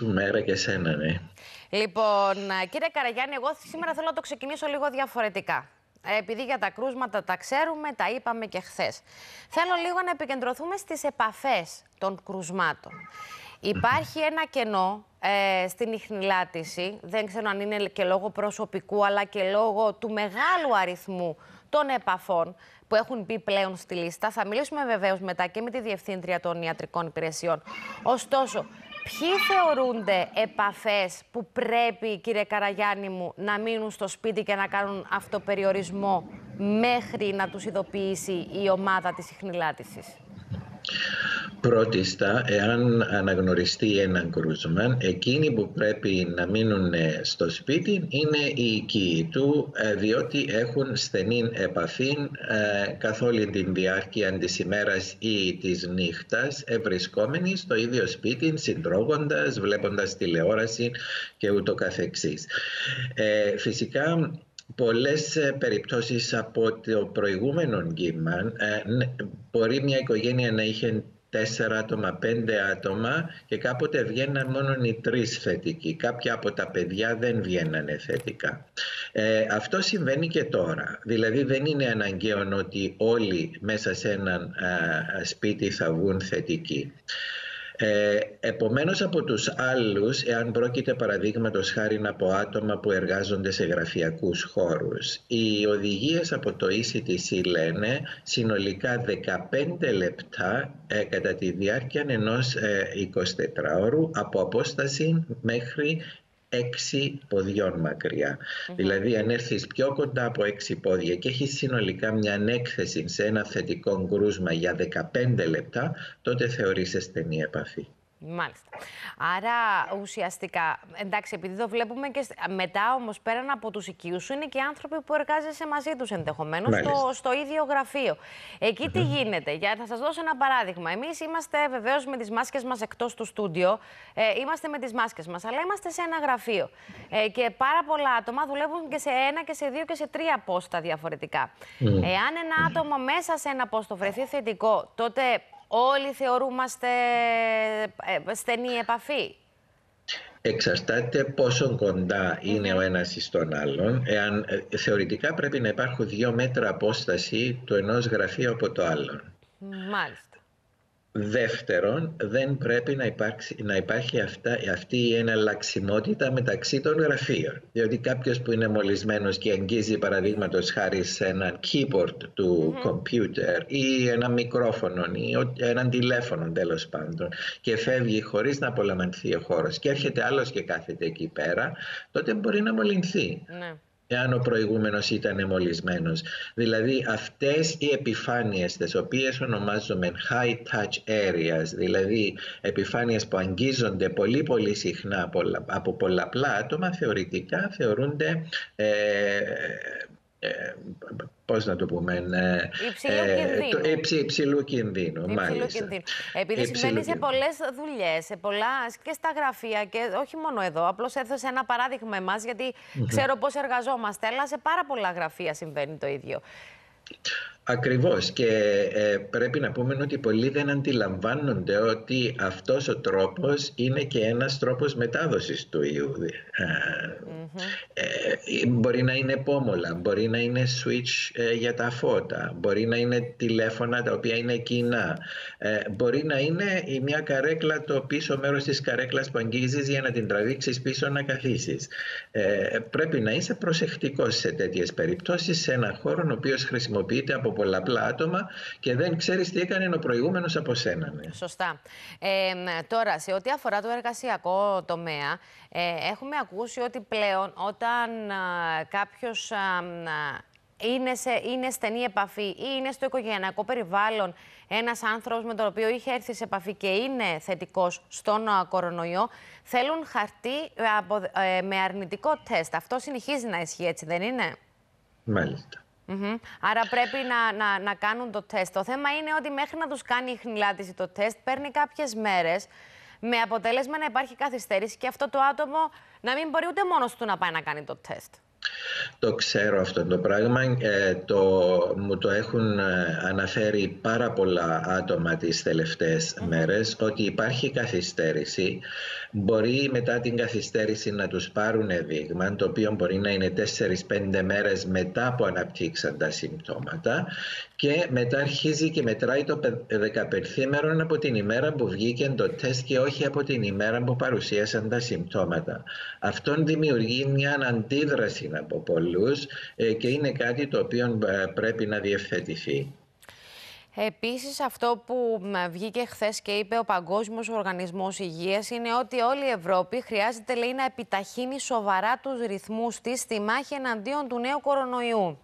Μέρα και σένα, ναι. Λοιπόν, κύριε Καραγιάννη, εγώ σήμερα θέλω να το ξεκινήσω λίγο διαφορετικά. Επειδή για τα κρούσματα τα ξέρουμε, τα είπαμε και χθες. Θέλω λίγο να επικεντρωθούμε στις επαφές των κρουσμάτων. Υπάρχει ένα κενό στην ιχνηλάτιση, δεν ξέρω αν είναι και λόγω προσωπικού, αλλά και λόγω του μεγάλου αριθμού των επαφών που έχουν μπει πλέον στη λίστα. Θα μιλήσουμε βεβαίως μετά και με τη Διευθύντρια των Ιατρικών Υπηρεσιών. Ωστόσο, ποιοι θεωρούνται επαφές που πρέπει, κύριε Καραγιάννη μου, να μείνουν στο σπίτι και να κάνουν αυτοπεριορισμό μέχρι να τους ειδοποιήσει η ομάδα της ιχνηλάτισης? Πρώτιστα, εάν αναγνωριστεί ένα κρούσμα, εκείνοι που πρέπει να μείνουν στο σπίτι είναι οι οικείοι του, διότι έχουν στενή επαφή καθ' όλη την διάρκεια της ημέρας ή της νύχτας, βρισκόμενοι στο ίδιο σπίτι, συντρώγοντας, βλέποντας τηλεόραση και ούτω καθεξής. Φυσικά, πολλές περιπτώσεις από το προηγούμενο κύμα μπορεί μια οικογένεια να είχε 4 άτομα, 5 άτομα και κάποτε βγαίναν μόνο οι 3 θετικοί. Κάποια από τα παιδιά δεν βγαίνανε θετικά. Αυτό συμβαίνει και τώρα. Δηλαδή δεν είναι αναγκαίο ότι όλοι μέσα σε έναν σπίτι θα βγουν θετικοί. Επομένως, από τους άλλους, εάν πρόκειται παραδείγματος χάρη από άτομα που εργάζονται σε γραφειακούς χώρους, οι οδηγίες από το ECTC λένε συνολικά 15 λεπτά κατά τη διάρκεια ενός 24ωρου από απόσταση μέχρι 6 ποδιών μακριά. Δηλαδή, αν έρθεις πιο κοντά από 6 πόδια και έχεις συνολικά μια ανέκθεση σε ένα θετικό κρούσμα για 15 λεπτά, τότε θεωρείσαι στενή επαφή. Μάλιστα. Άρα, ουσιαστικά, εντάξει, επειδή το βλέπουμε και μετά, όμως πέραν από τους οικείους σου, είναι και άνθρωποι που εργάζεσαι μαζί τους ενδεχομένως στο ίδιο γραφείο. Εκεί τι γίνεται? Για να σας δώσω ένα παράδειγμα. Εμείς είμαστε βεβαίως με τις μάσκες μας εκτός του στούντιο. Είμαστε με τις μάσκες μας, αλλά είμαστε σε ένα γραφείο. Και πάρα πολλά άτομα δουλεύουν και σε 1 και σε 2 και σε 3 πόστα διαφορετικά. Εάν ένα άτομο μέσα σε ένα πόστο βρεθεί θετικό, τότε όλοι θεωρούμαστε στενή επαφή. Εξαρτάται πόσο κοντά είναι ο ένας στον άλλον. Εάν, θεωρητικά πρέπει να υπάρχουν 2 μέτρα απόσταση του ενός γραφείου από το άλλον. Μάλιστα. Δεύτερον, δεν πρέπει να υπάρχει αυτή η εναλλαξιμότητα μεταξύ των γραφείων. Διότι κάποιος που είναι μολυσμένος και αγγίζει παραδείγματος χάρη σε ένα keyboard του computer ή ένα μικρόφωνο ή έναν τηλέφωνο τέλος πάντων και φεύγει χωρίς να απολαμβανθεί ο χώρος και έρχεται άλλος και κάθεται εκεί πέρα, τότε μπορεί να μολυνθεί. Ναι. Εάν ο προηγούμενος ήταν μολυσμένος. Δηλαδή αυτές οι επιφάνειες τις οποίες ονομάζουμε high touch areas, δηλαδή επιφάνειες που αγγίζονται πολύ πολύ συχνά από πολλαπλά άτομα, θεωρητικά θεωρούνται πώς να το πούμε, υψηλού κινδύνου. Επειδή συμβαίνει σε πολλές δουλειές, σε πολλά και στα γραφεία και όχι μόνο εδώ. Απλώς έθεσε ένα παράδειγμα εμάς, γιατί ξέρω πώς εργαζόμαστε, αλλά σε πάρα πολλά γραφεία συμβαίνει το ίδιο. Ακριβώς, και πρέπει να πούμε ότι πολλοί δεν αντιλαμβάνονται ότι αυτός ο τρόπος είναι και ένας τρόπος μετάδοσης του ιού. Μπορεί να είναι πόμολα, μπορεί να είναι switch για τα φώτα, μπορεί να είναι τηλέφωνα τα οποία είναι κοινά, μπορεί να είναι μια καρέκλα, το πίσω μέρος της καρέκλας που αγγίζεις για να την τραβήξεις πίσω να καθίσεις. Πρέπει να είσαι προσεκτικός σε τέτοιες περιπτώσεις, σε έναν χώρο ο οποίος χρησιμοποιείται από πολλαπλά άτομα και δεν ξέρεις τι έκανε ο προηγούμενος από σένα. Ναι. Σωστά. Τώρα, σε ό,τι αφορά το εργασιακό τομέα, έχουμε ακούσει ότι πλέον όταν κάποιος είναι στενή επαφή ή είναι στο οικογενειακό περιβάλλον ένας άνθρωπος με τον οποίο είχε έρθει σε επαφή και είναι θετικός στον κορονοϊό, θέλουν χαρτί με αρνητικό τεστ. Αυτό συνεχίζει να ισχύει, έτσι δεν είναι? Μάλιστα. Άρα πρέπει να κάνουν το τεστ. Το θέμα είναι ότι μέχρι να τους κάνει η ιχνηλάτιση το τεστ παίρνει κάποιες μέρες, με αποτέλεσμα να υπάρχει καθυστέρηση και αυτό το άτομο να μην μπορεί ούτε μόνος του να πάει να κάνει το τεστ. Το ξέρω αυτό το πράγμα, μου το έχουν αναφέρει πάρα πολλά άτομα τις τελευταίες μέρες, ότι υπάρχει καθυστέρηση. Μπορεί μετά την καθυστέρηση να τους πάρουν δείγμα, το οποίο μπορεί να είναι 4-5 μέρες μετά που αναπτύξαν τα συμπτώματα, και μετά αρχίζει και μετράει το 15ήμερο από την ημέρα που βγήκε το τεστ και όχι από την ημέρα που παρουσίασαν τα συμπτώματα. Αυτόν δημιουργεί μια αντίδραση από πολλούς και είναι κάτι το οποίο πρέπει να διευθετηθεί. Επίσης, αυτό που βγήκε χθες και είπε ο Παγκόσμιος Οργανισμός Υγείας είναι ότι όλη η Ευρώπη χρειάζεται, λέει, να επιταχύνει σοβαρά τους ρυθμούς της στη μάχη εναντίον του νέου κορονοϊού.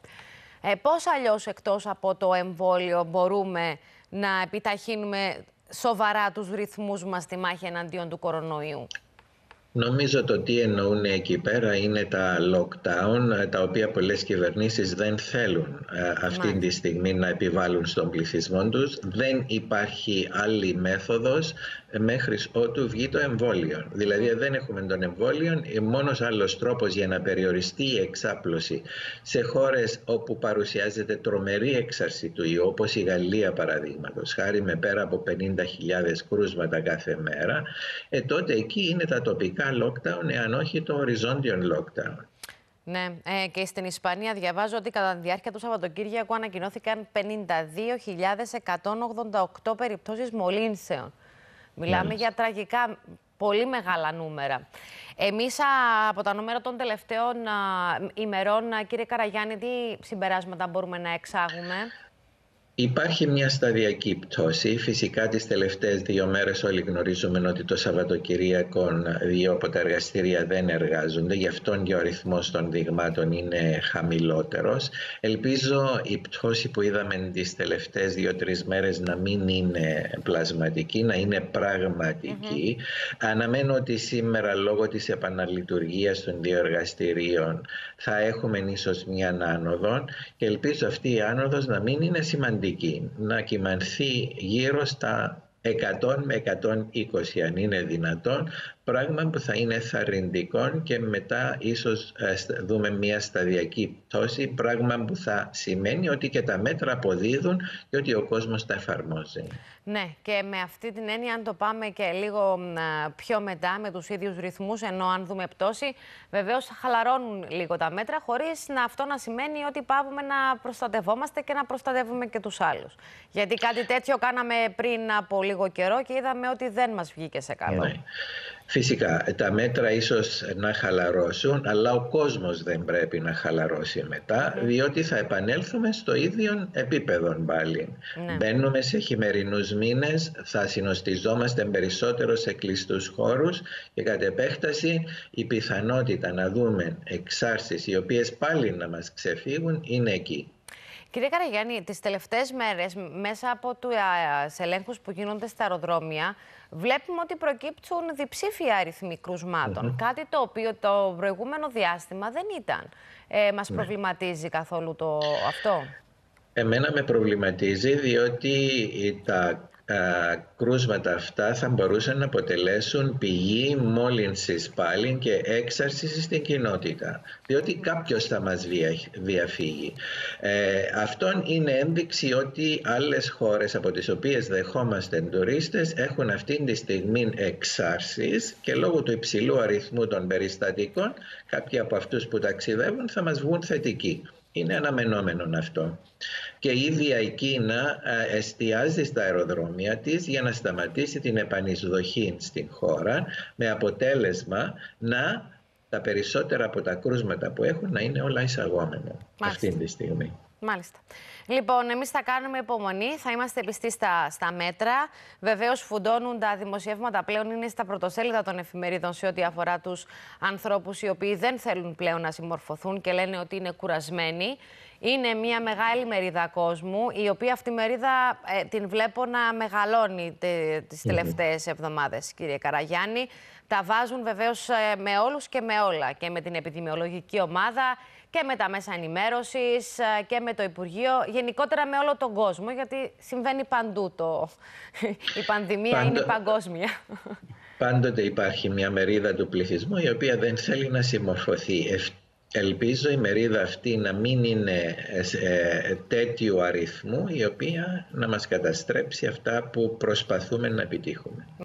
Πώς αλλιώς, εκτός από το εμβόλιο, μπορούμε να επιταχύνουμε σοβαρά τους ρυθμούς μας στη μάχη εναντίον του κορονοϊού? Νομίζω το τι εννοούν εκεί πέρα είναι τα lockdown, τα οποία πολλές κυβερνήσεις δεν θέλουν αυτή τη στιγμή να επιβάλλουν στον πληθυσμό τους. Δεν υπάρχει άλλη μέθοδος μέχρι ότου βγει το εμβόλιο. Δηλαδή δεν έχουμε τον εμβόλιο, μόνος άλλος τρόπος για να περιοριστεί η εξάπλωση σε χώρες όπου παρουσιάζεται τρομερή έξαρση του ιού, όπως η Γαλλία παραδείγματος χάρη, με πέρα από 50.000 κρούσματα κάθε μέρα, τότε εκεί είναι τα τοπικά lockdown, εάν όχι το οριζόντιο lockdown. Ναι, και στην Ισπανία διαβάζω ότι κατά τη διάρκεια του Σαββατοκύριακου ανακοινώθηκαν 52.188 περιπτώσεις μολύνσεων. Μιλάμε για τραγικά, πολύ μεγάλα νούμερα. Εμείς από τα νούμερα των τελευταίων ημερών, κύριε Καραγιάννη, τι συμπεράσματα μπορούμε να εξάγουμε? Υπάρχει μια σταδιακή πτώση. Φυσικά τις τελευταίες 2 μέρες όλοι γνωρίζουμε ότι το Σαββατοκυριακό 2 από τα εργαστήρια δεν εργάζονται. Γι' αυτόν και ο αριθμός των δειγμάτων είναι χαμηλότερος. Ελπίζω η πτώση που είδαμε τις τελευταίες 2-3 μέρες να μην είναι πλασματική, να είναι πραγματική. Αναμένω ότι σήμερα, λόγω της επαναλειτουργίας των 2 εργαστηρίων, θα έχουμε ίσως μια άνοδο, και ελπίζω αυτή η άνοδος να μην είναι σημαντική, να κυμανθεί γύρω στα 100 με 120 αν είναι δυνατόν, πράγμα που θα είναι θαρρυντικό, και μετά ίσως δούμε μια σταδιακή πτώση, πράγμα που θα σημαίνει ότι και τα μέτρα αποδίδουν και ότι ο κόσμος τα εφαρμόζει. Ναι, και με αυτή την έννοια, αν το πάμε και λίγο πιο μετά με τους ίδιους ρυθμούς, ενώ αν δούμε πτώση, βεβαίως θα χαλαρώνουν λίγο τα μέτρα, χωρίς αυτό να σημαίνει ότι πάβουμε να προστατευόμαστε και να προστατεύουμε και τους άλλους. Γιατί κάτι τέτοιο κάναμε πριν από λίγο καιρό και είδαμε ότι δεν μας βγήκε σε καλό. Ναι. Φυσικά, τα μέτρα ίσως να χαλαρώσουν, αλλά ο κόσμος δεν πρέπει να χαλαρώσει μετά, διότι θα επανέλθουμε στο ίδιο επίπεδο πάλι. Ναι. Μπαίνουμε σε χειμερινούς μήνες, θα συνοστιζόμαστε περισσότερο σε κλειστούς χώρους, και κατ' επέκταση η πιθανότητα να δούμε εξάρσεις οι οποίες πάλι να μας ξεφύγουν είναι εκεί. Κύριε Καραγιάννη, τις τελευταίες μέρες, μέσα από τους ελέγχους που γίνονται στα αεροδρόμια, βλέπουμε ότι προκύπτουν διψήφια αριθμοί κρουσμάτων. Κάτι το οποίο το προηγούμενο διάστημα δεν ήταν. Μας προβληματίζει καθόλου αυτό? Εμένα με προβληματίζει, διότι τα κρούσματα αυτά θα μπορούσαν να αποτελέσουν πηγή μόλυνσης πάλι και έξαρσης στην κοινότητα, διότι κάποιος θα μας διαφύγει. Αυτόν είναι ένδειξη ότι άλλες χώρες από τις οποίες δεχόμαστε τουρίστες έχουν αυτή τη στιγμή εξάρσεις, και λόγω του υψηλού αριθμού των περιστατικών κάποιοι από αυτούς που ταξιδεύουν θα μας βγουν θετικοί. Είναι αναμενόμενο αυτό. Και η ίδια η Κίνα εστιάζει στα αεροδρόμια της για να σταματήσει την επανεισδοχή στην χώρα, με αποτέλεσμα να τα περισσότερα από τα κρούσματα που έχουν να είναι όλα εισαγόμενα αυτή τη στιγμή. Μάλιστα. Λοιπόν, εμείς θα κάνουμε υπομονή, θα είμαστε πιστοί στα μέτρα. Βεβαίως, φουντώνουν τα δημοσιεύματα πλέον, είναι στα πρωτοσέλιδα των εφημερίδων σε ό,τι αφορά τους ανθρώπους οι οποίοι δεν θέλουν πλέον να συμμορφωθούν και λένε ότι είναι κουρασμένοι. Είναι μια μεγάλη μερίδα κόσμου, η οποία αυτή η μερίδα την βλέπω να μεγαλώνει τις τελευταίες εβδομάδες, κύριε Καραγιάννη. Τα βάζουν βεβαίως με όλους και με όλα, και με την επιδημιολογική ομάδα και με τα μέσα ενημέρωσης και με το Υπουργείο, γενικότερα με όλο τον κόσμο, γιατί συμβαίνει παντού η πανδημία. Είναι παγκόσμια. Πάντοτε υπάρχει μια μερίδα του πληθυσμού η οποία δεν θέλει να συμμορφωθεί. Ελπίζω η μερίδα αυτή να μην είναι τέτοιου αριθμού η οποία να μας καταστρέψει αυτά που προσπαθούμε να επιτύχουμε.